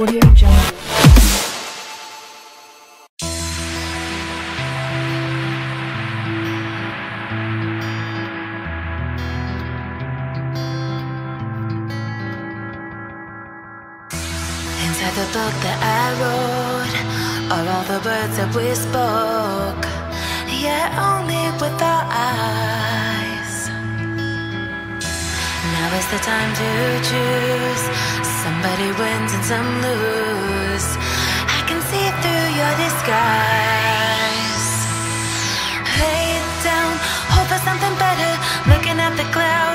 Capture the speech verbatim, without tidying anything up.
Audio Jungle. Inside the book that I wrote, are all the words that we spoke, yet only with our eyes. Now is the time to choose. Somebody wins and some lose. I can see through your disguise. Lay it down, hope for something better. Looking at the clouds.